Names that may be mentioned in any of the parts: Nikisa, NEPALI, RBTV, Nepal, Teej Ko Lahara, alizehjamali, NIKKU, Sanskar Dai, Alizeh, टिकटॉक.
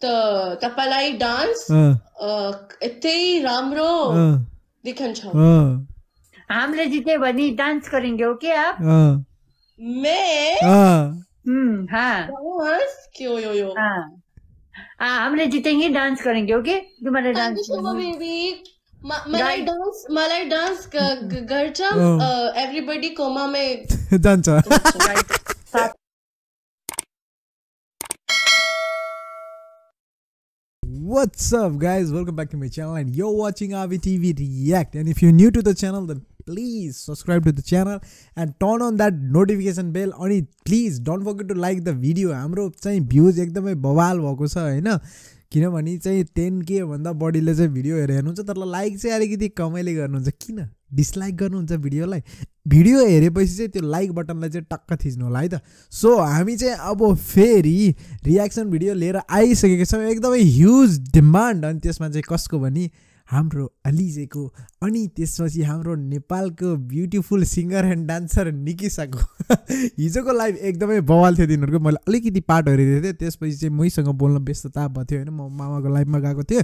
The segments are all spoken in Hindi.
The Tapalai dance, Itei Ramro, Dikhanchao. हम ले जीते बनी डांस करेंगे ओके आप मैं हाँ डांस क्यों यो यो हाँ हम ले जीतेंगे डांस करेंगे ओके तुम्हारे डांस मलाई डांस गर्चम एवरीबॉडी कोमा में dance What's up guys, welcome back to my channel and you're watching RBTV React, and if you're new to the channel then please subscribe to the channel and turn on that notification bell on it. Please don't forget to like the video. Hamro chahi views ekdamai babal bhako cha haina kinabhani chahi 10k bhanda body le chahi video herehununcha tarla like chahi alikiti kamaile garnuncha kina dislike garnuncha video lai video herepachi chahi tyo like button lai chahi takka thicnu hola hai ta. So hami chahi aba feri reaction video lera aisakeka chha, ekdamai huge demand ani tyasma chahi kasko bhani हाम्रो अलिजे को अनि त्यसपछि हाम्रो नेपालको ब्युटिफुल सिंगर एन्ड डान्सर निकिसाको हिजोको लाइभ एकदमै बवाल थियो दिनहरुको. मैले अलिकति पार्ट हेरिरहेको थिएँ, त्यसपछि चाहिँ मइसँग बोल्न व्यस्तता भयो थियो हैन, म मामाको लाइभमा गएको थिएँ,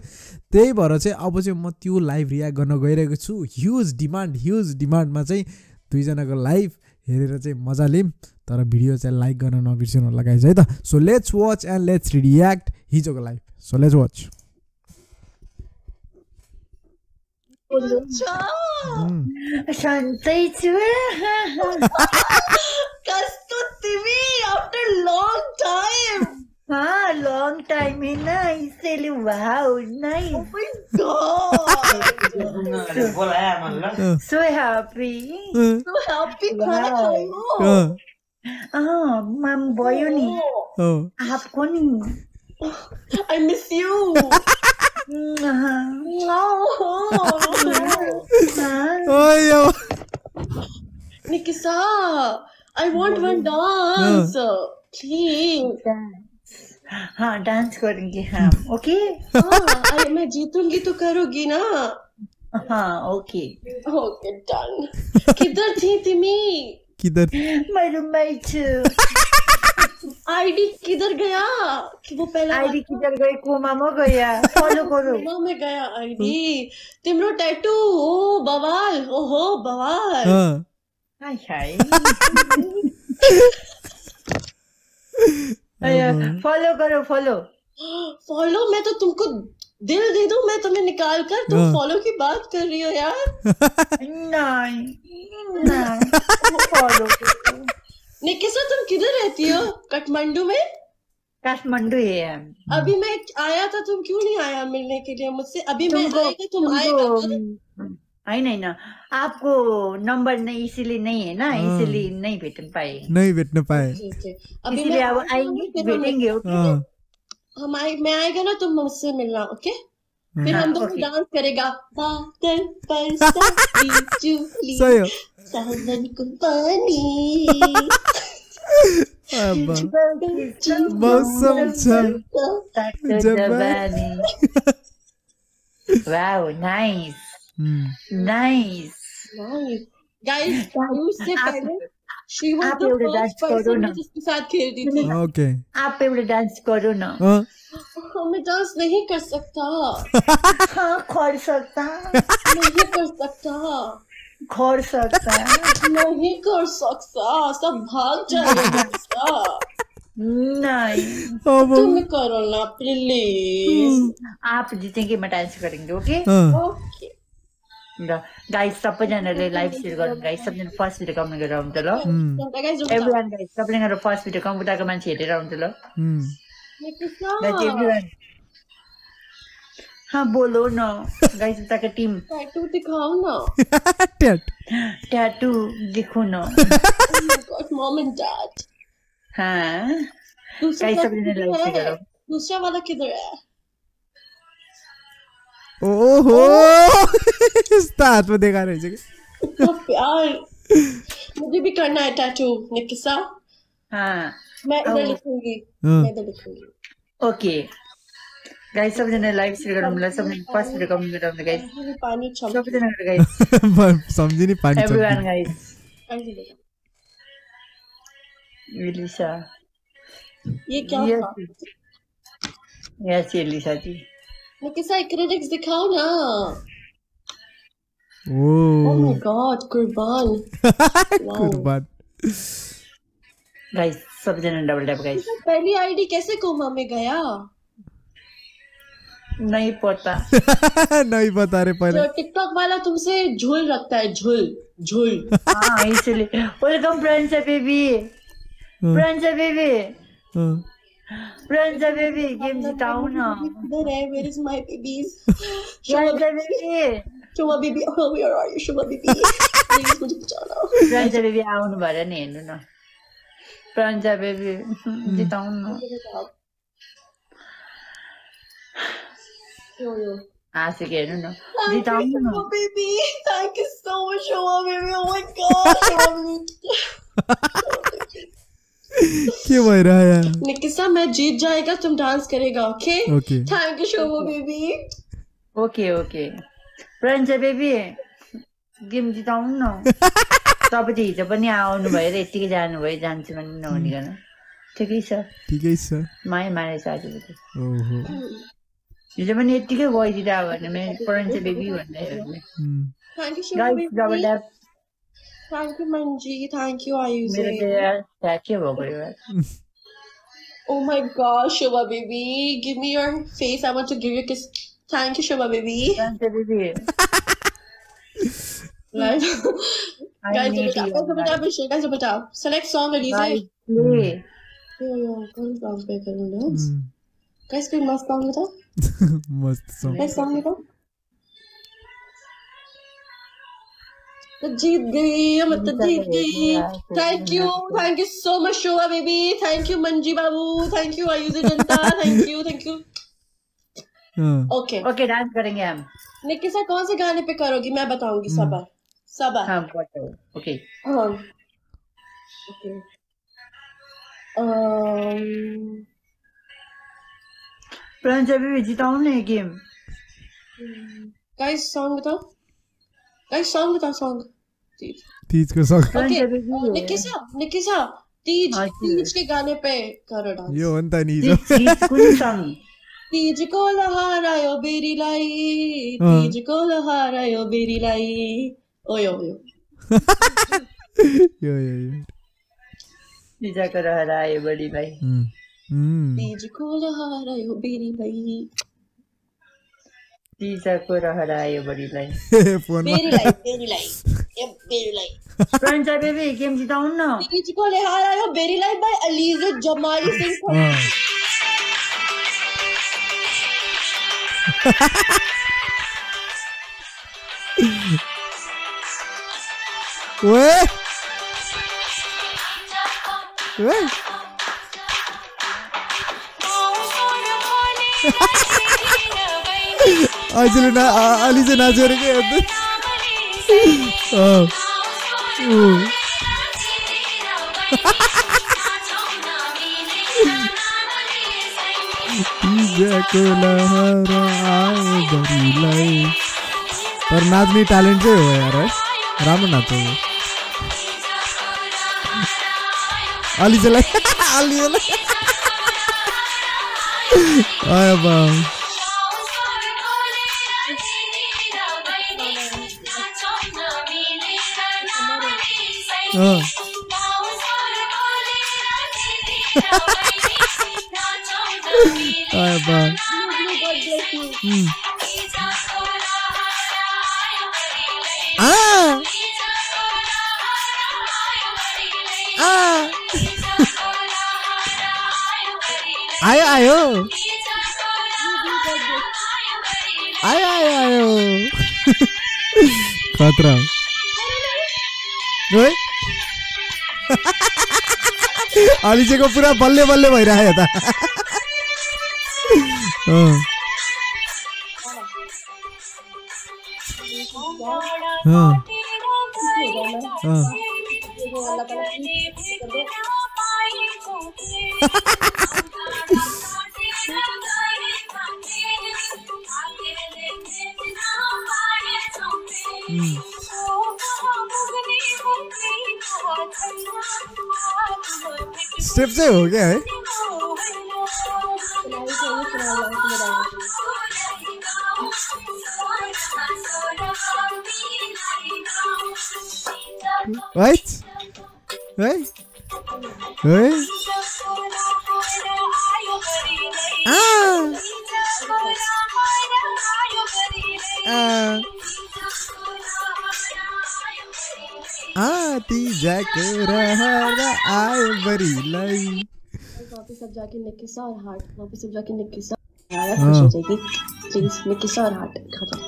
त्यही भएर चाहिँ अब चाहिँ म त्यो लाइभ रियाक्ट गर्न गइरहेको छु. ह्युज डिमान्डमा चाहिँ दुईजनाको लाइभ हेरेर चाहिँ मजा लिम, तर भिडियो चाहिँ लाइक गर्न नबिर्सिनु होला गाइस है त. So let's watch and let's react हिजोको live. So let's watch. Shantay chua. Kastu TV after long time. Ah, long time in I say wow, nice. Oh my god. So happy. So happy. Wow. Ah, mom boyoni. Oh. Aapkoni. I miss you. No. Nikisa, I want one dance. Please. हाँ dance करेंगे हम. Okay. हाँ मैं जीतूँगी तो करोगी ना. हाँ okay. Okay done. किधर थी तिमी? किधर? My roommate. आईडी किधर गया कि वो पहला आईडी किधर गई कोमा में गया फॉलो करो कोमा में गया आईडी तिम्रो टैटू ओ बवाल ओहो बवाल हाय हाय आया फॉलो करो फॉलो मैं तो तुमको दिल दे दूं, मैं तुम्हें निकाल कर तुम फॉलो की बात कर रही हो यार. नहीं फॉलो निकिसा तुम किधर रहती हो? काठमांडू में? काठमांडू है. अभी मैं आया था, तुम क्यों नहीं आया मिलने के लिए मुझसे? अभी मैं आएगा तुम आएगा आई नहीं ना, आपको नंबर नहीं इसीलिए नहीं है ना, इसीलिए नहीं भेटन पाए अभी मैं आएंगे भेटेंगे ओके हम आए मैं आएगा ना तुम मुझसे मिलना ओके फिर हम दोनों डांस करेगा बादल पर सभी चुली सावन कुंपानी मौसम चल जबानी. वाओ नाइस नाइस गाइस से पहले आप एवढे डांस करो ना जिसके साथ खेल रही थी ओके आप एवढे डांस करो ना मैं डांस नहीं कर सकता. हाँ खोल सकता नहीं कर सकता सब भाग जाएगा. नहीं तुम करो ना प्लीज, आप जीतेंगे मैं डांस करेंगे ओके ओके guys सबैजनाले लाइभ शेयर गर्नु गाइस, सबैजना फर्स्ट भिडियो कमेन्ट गरेर हुन्छ ल एभ्रीवन गाइस, सबैजना फर्स्ट भिडियो कम्प्युटरको मान्छे हेरेर हुन्छ ल हाँ बोलो न गाइस उताको टिम टैटू दिखाओ न टैटू दिखो न मम एन्ड डैड हाँ गाइस सबैजना लाइभ शेयर गरौ. दूसरा वाला किधर है? ओहो स्टार्ट में देखा रहे जगह तो प्यार मुझे भी करना है टैटू निकिसा. हाँ मैं इधर लिखूंगी ओके गाइस सब जने लाइव शेयर करो मतलब सब ने फर्स्ट वीडियो कमेंट करो मतलब गाइस पानी छोड़ सब जने करो गाइस समझी नहीं पानी छोड़ एवरीवन गाइस विलिशा ये क्या Yes, Elisa ji. Look, critics dikhao na. Oh my God, Kurban. Wow. Kurban. Guys, sab jane double tap guys. Pehli ID kaise coma mein gaya? नहीं पता नहीं बता रहे पहले टिकटॉक वाला तुमसे झूल रखता है झूल झूल हाँ इसलिए welcome friends baby friends baby game जिताओ ना इधर है where is my babies Shubha baby how we are Shubha baby please मुझे बचाओ फ्रेंड्स बेबी आओ ना बारे नहीं ना फ्रेंड्स बेबी जिताओ ना Ask again, no. Thank you, no. Baby. Thank you so much, Shoma baby. Oh my God, Shoma baby. क्या हो रहा है यार? निकिता मैं जीत जाएगा, तुम डांस करेगा, okay? Okay. Thank you, Shoma baby. Okay, okay. Pranjay baby, game जिताऊँ ना. तब जी जब नहीं आओ ना भाई रेती के जान भाई जान से मन्ना होने का ना. ठीक है सर. माय मारे साथ होते. ओहो. जब मैंने इतने वॉइस दिया हुआ है ना मैं परंतु बेबी हुआ है thank you guys double tap thank you Manji thank you Ayushi मेरे यार थैंक यू बहुत यार oh my God Shubha baby give me your face I want to give you kiss thank you Shubha baby guys जब बताओ सेलेक्ट सॉन्ग अलीज़े कौन सॉन्ग पे करूँ ना गाइस कोई मस्त सॉन्ग बताओ मस्त सॉन्ग गाइस सॉन्ग बताओ तो जीत गई मत जीत गई thank you so much Shova baby thank you Manji बाबू थैंक यू आयुषी जनता thank you okay okay dance करेंगे हम निकिता कौन से गाने पे करोगी मैं बताऊंगी सबा सबा हां ओके ओके प्रणजय भी जिताऊं नहीं गेम। गाइस सॉन्ग बताओ। गाइस सॉन्ग बताओ सॉन्ग। तीज का सॉन्ग। ओके निकिता तीज के गाने पे करो डांस। यो अंता नीजो। तीज कौन सॉन्ग? तीज को लहारा यो बेरी लाई तीज को लहारा यो बेरी लाई ओयो यो यो। तीज का लहारा यो बड़ी भाई। तीज को लहरा यो बेरी लाई तीज को लहरा यो बेरी लाई बेरी लाई ये बेरी लाई फ्रेंड्स बेबी गेम जिताऊं ना तीज को लहरा यो बेरी लाई बाय अलीज़े जमाली सिंह वे वे आजू ना अलीज़े ना जोरे के अंदर तीजा को लहरा आए बेरी लाई पर नाच में टैलेंट जो है यार राम नाच है अलीज़े लाई आया बाप आयो आयो आयो आयो आयो खतरा अलीज़े को पूरा बल्ले बल्ले बह रहा है था स्टेप से हो गया है Right? Right? Right? Ah! Teej Ko Lahara, I'm very light. सब जाके निकिसा और हार्ट, वापस सब जाके निकिसा यार खुश हो जाएगी, चीज निकिसा और हार्ट खा जाओ।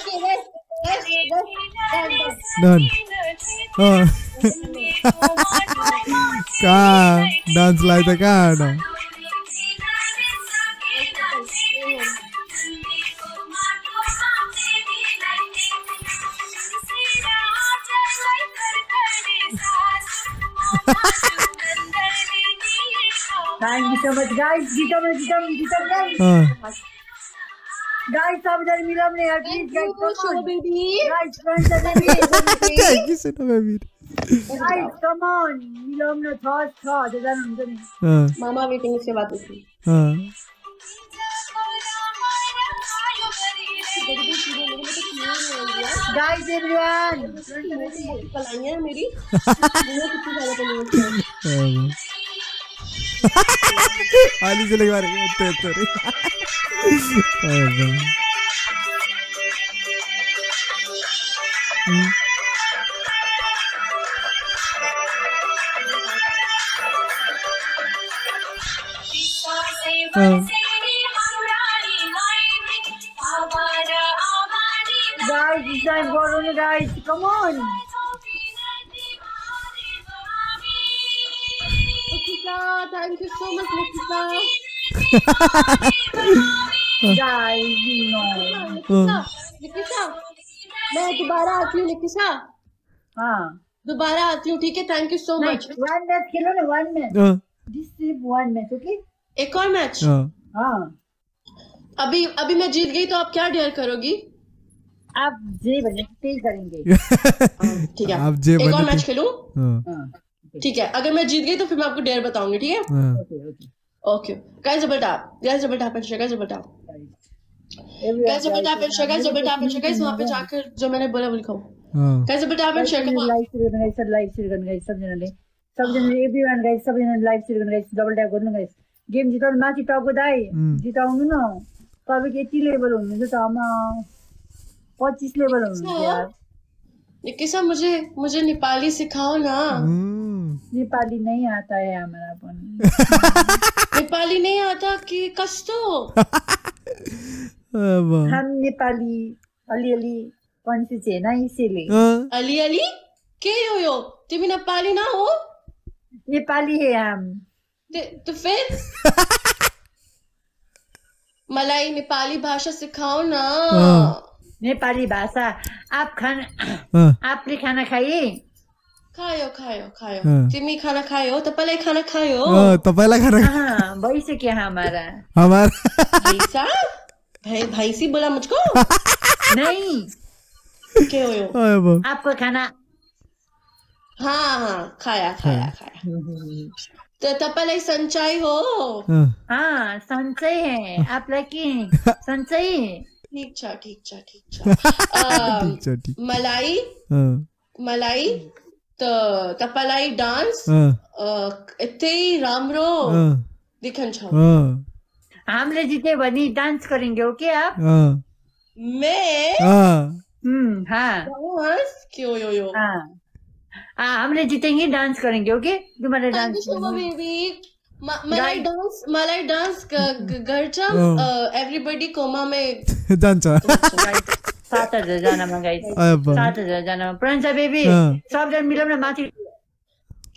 Okay rest rest rest done. का डांस लाइट का ना। Thank you so much, guys. Guys, आप इधर मिला हमने यार please guys come on. Guys friends are ready. Thank you so much. Guys come on, मिला हमने था इधर हम मामा waiting से बात हुई. हाँ. Guys everyone, कलाइयाँ मेरी. आली से लगा रही है तेरे guys this time go on guys come on thank you so much Nikita guys Nikita मैं दोबारा आती हूँ Nikita हाँ दोबारा आती हूँ ठीक है thank you so much one match खेलो ना one match this is one match okay एक और match हाँ अभी अभी मैं जीत गई तो आप क्या डेयर करोगी आप जे बनते करेंगे ठीक है एक और match खेलूँ ठीक है अगर मैं जीत गई तो फिर मैं आपको डेयर बताऊंगी ठीक है okay guys double tap and share double tap guys double tap and share double tap and share वहां पे जाकर जो मैंने बोला वो लिखो guys double tap and share live share करना गाइस सब जनले एवरीवन गाइस सब जनले लाइव शेयर करना गाइस डबल टैप करना गाइस गेम जिताओ मैच जिताओ गोदाई जिताऊंगी ना तब कितनी लेवल होंगे तो हम 25 लेवल होंगे यार निकिसा मुझे मुझे नेपाली सिखाओ ना नेपाली नहीं आता है हमारा अपन नेपाली नहीं आता कि कस्तो हम नेपाली अलि अलि कौन सी चेना इसीलिए अलि अलि के यो तुम नेपाली ना हो नेपाली है हम तो फिर मलाई नेपाली भाषा सिखाओ ना नेपाली भाषा आप खाना आपने खाना खाए खायो खायो खायो तिमी खाना खायो तपाईलाई खाना खायो तपाईलाई खाना हाँ भाई से क्या हमारा हमारा भैसा भाई भाई सी बोला मुझको नहीं क्या हो आपको खाना हाँ हाँ खाया खाया खाया तो तपाईलाई संचय हो हाँ संचय है आप लकी संचय ठीक मलाई मलाई तो तपाईलाई डांस इतै राम्रो देखन छ हामीले जिते भने डान्स करेंगे ओके आप मैं हाँ क्यों यो हाँ हामीले जितेंगे डांस करेंगे ओके तुम्हारे डांस मलाई डांस गर्छ एवरीबडी कोमा में जान्छ सात हजार जानामा गाइस 7000 जानामा प्रणजा बेबी सबजना मिलाउन माथि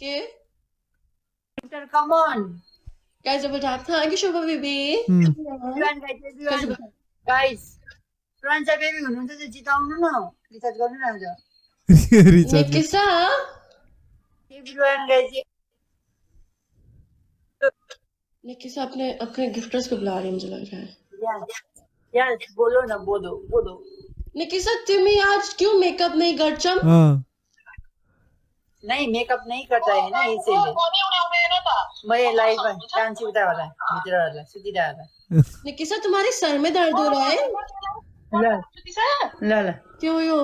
के enter come on guys double tap thank you Shobha baby guys Pranja baby हुनुहुन्छ जे जिताउनु न रिचार्ज गर्नु न आज रिचार्ज के छ एभ्रीवन गाइस निकिसा अपने अपने गिफ्टर्स को बुला रही है मुझे लग रहा है यार बोलो ना बोलो निकी सर तुम्हें आज क्यों मेकअप नहीं करचम? नहीं मेकअप नहीं करता है ना इसीलिए मैं लाइव में डांस उठा वाला मित्र वाला सीधी डाला। निकी सर तुम्हारे सर में दर्द हो रहा है? ला ला क्यों यो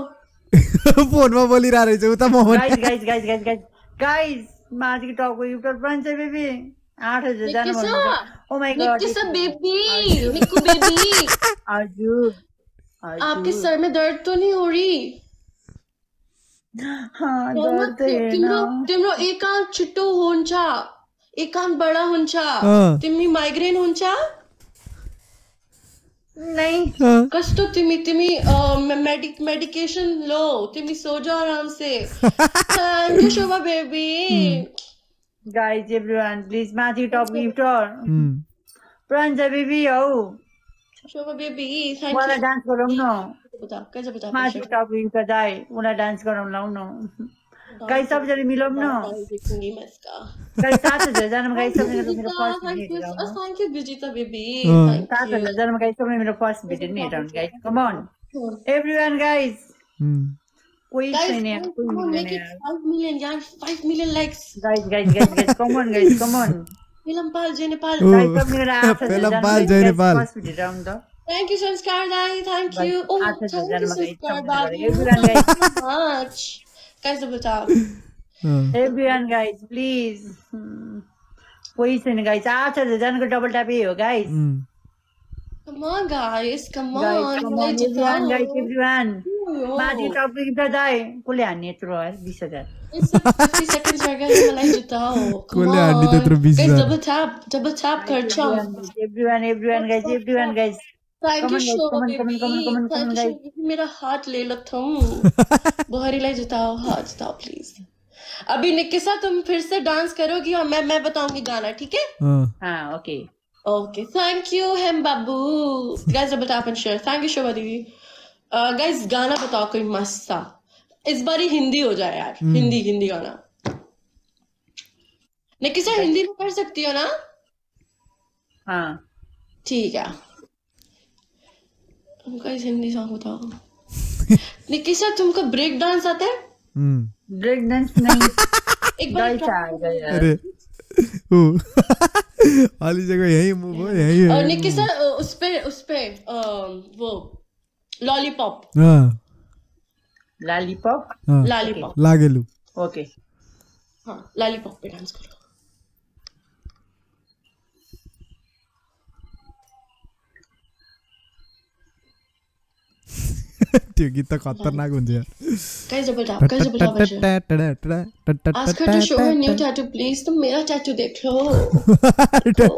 फोन में बोली रहा है उता मोहन। गाइस माज की टॉक हुई पर पंच बेबी 8000 जान Mohan. Oh my God Niki sir baby Niku baby आजू आपके सर में दर्द तो नहीं हो रही? हाँ दर्द है ना। तुमरो एक आंख छोटो होनचा एक आंख बड़ा होनचा तुम्ही माइग्रेन होनचा? नहीं कष्ट तुम्ही मेडिकेशन लो तुम्ही सो जाओ आराम से। Thank you Shobha baby. Guys everyone please माथि टॉप गिफ्ट और प्रांजा बेबी आओ शोभा बेबी थैंक यू। वाला डांस करो ना बता कैसे बता माथि टॉप गिफ्ट का जाए उना डांस करो लाओ ना गाइस सब जरे मिलो ना देखूंगी मैं इसका गाइस 7000 जान में गाइस सब ने मेरा first video thank you Vijita baby 7000 में गाइस सब ने मेरा फर्स्ट वीडियो नहीं down guys come on everyone guys कोई नहीं है कोई मेक इट 5 मिलियन यार 5 million likes guys guys come on फिल्मपाल जयनेपाल गाइस सब मेरा 8000 जयनेपाल फर्स्ट वीडियो डाउन दो। Thank you Sanskar Dai thank you oh thank you Sanskar Dai everyone guys so much guys double tap everyone guys please कोई से नहीं guys 8000 को double tap ही हो guys come on guys everyone बाजी टॉप की दाई कुल आने तो 20000 इस 50 सेकंड जगह में मलाई जिताओ कुल आने तो 20000 guys double tap खर्चा everyone guys thank you show baby मेरा हाथ ले लो तुम बोहरी ले जिताओ प्लीज। अभी निकिसा तुम फिर से डांस करोगी और मैं बताऊंगी गाना ठीक है? हाँ okay okay thank you Hem बाबू गाइस बताओ शेयर थैंक यू शोभा दीदी। गाइस गाना बताओ कोई मस्त सा इस बार ही हिंदी हो जाए यार हिंदी गाना। निकिसा हिंदी में कर सकती हो ना? हाँ ठीक है गाइस हिंदी सॉन्ग बताओ। निकिशा तुमको ब्रेक डांस आता है? ब्रेक डांस नहीं एक बार अरे वाली जगह यही मूव हो यही है। और निकिशा उस पे वो लॉलीपॉप लॉलीपॉप लागेलू ओके हां लॉलीपॉप पे डांस करो। त्यो गीत खतरनाक हुन्छ यार। कैसे बता आज का शो है न्यू टैटू प्लीज तुम मेरा टैटू देख लो।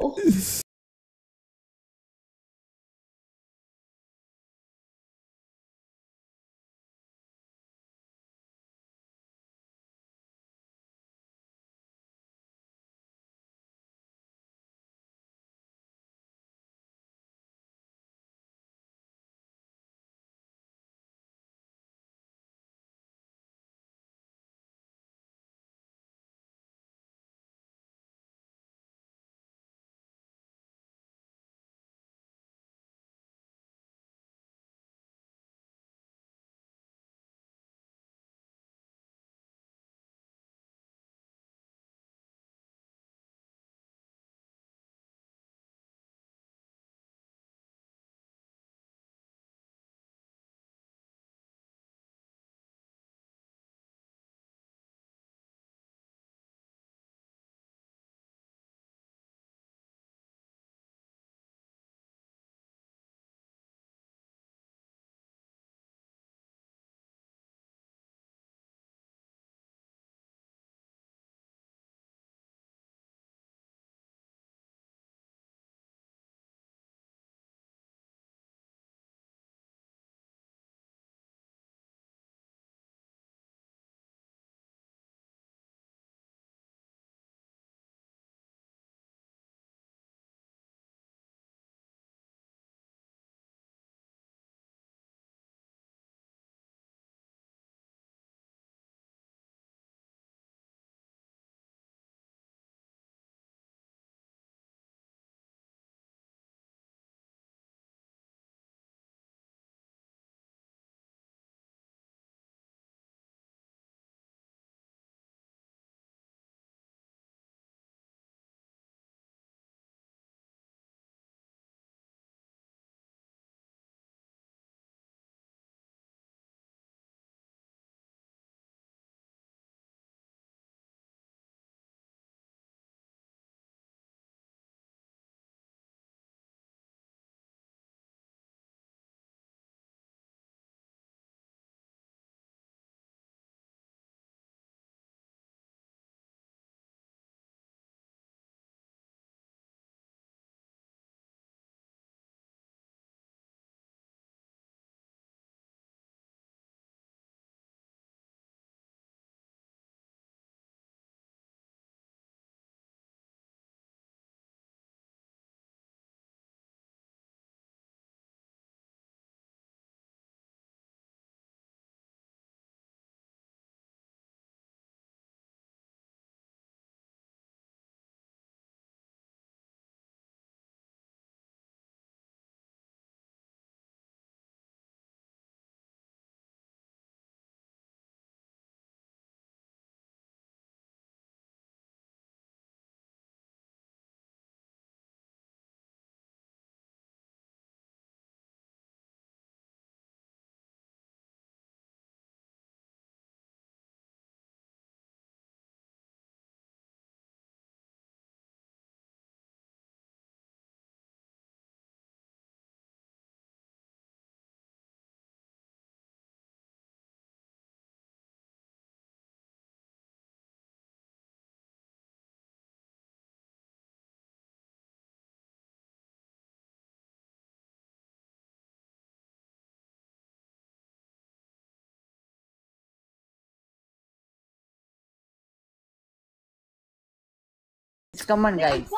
It's common, guys.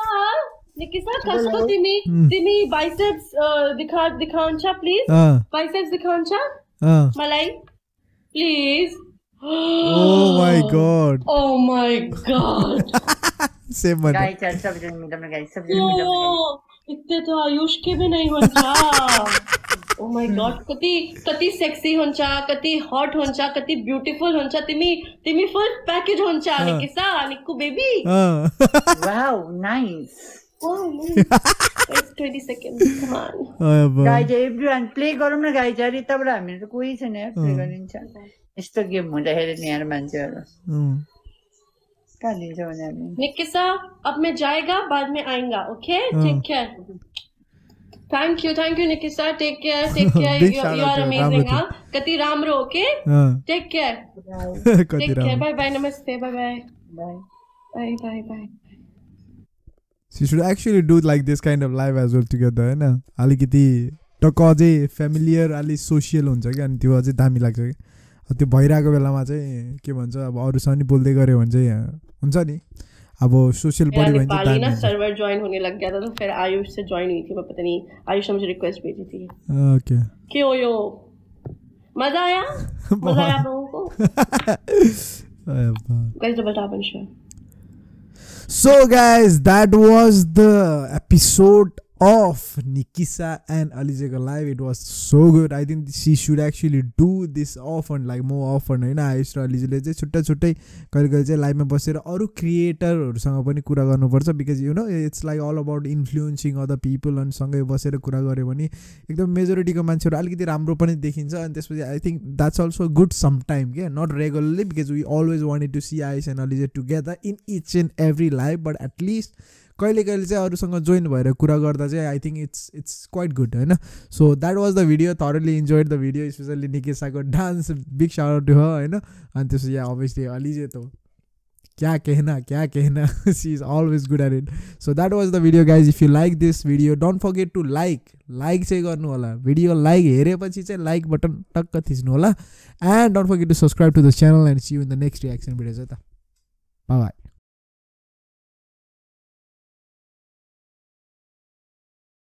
Nikisa, Kasko, Timmy, biceps, the concha, please. Biceps, the concha. Malai, please. Oh my god. Oh my god. Same money. Guys, sab jane milam guys. Sab jane milam. Oh, itte to Ayush ke bhi nahi honcha. Oh my god. Kati sexy honcha, kati hot honcha, kati beautiful honcha. Timmy first package honcha. Nikisa, Nikku baby. Wow, nice. Oh, nice. It's 20 seconds. Come on. Guys, everyone play Goromna guys. Jari tabla. I mean, koi se nahi play Gorin cha. Isto game mujhe hele niyar manche aro. Kani jo nahi. Nikisa, ab main jayega, baad mein aayenga. Okay, take care. Thank you, Nikisa. Take care. You are amazing, huh? Kati Ramro, okay? Take care. Take care. Bye, bye. Namaste. Bye, bye. Bye. Bye, bye, bye. She should actually do like this kind of live as well together, you know? Alikiti Tokoji familiar, Ali social on Jaga and Tiwaji Damilak. At the Boirago Velamaje, Kimanza, or Sunny Bullegare on Jaya. Unzani about social body when Palina server joined Hunila gather fair. I used to join with you, but any I used to request BTT. Okay. Kyoyo Madaya Madaya Bongo. Guys, double tap and share. So guys, that was the episode of Nikisa and Alizeh live. It was so good. I think she should actually do this often, like more often. You know, I used to Alizeh chutta chutta live mein basera aru creator sanga pani kura garnu parcha, because you know it's like all about influencing other people and सँगै बसेर कुरा गरे भने एकदम मेजोरिटी को मान्छेहरु अलिकति राम्रो पनि देखिन्छ. And त्यसपछि I think that's also good sometime, yeah, not regularly, because we always wanted to see Ice and Alizeh together in each and every live, but at least कहिले-कहिले चाहिँ अरुसँग जोइन भएर कुरा गर्दा चाहिँ I think it's quite good, Hahn. So that was the video. Thoroughly enjoyed the video, especially Nikisa's dance. Big shout out to her, Hahn. And this, yeah, obviously Alizeh to kya kehna she is always good at it. So that was the video, guys. If you like this video, don't forget to like chai garnu hola. Video like herepachi chai like button takka thicnu hola, and don't forget to subscribe to the channel and see you in the next reaction videos. Bye bye.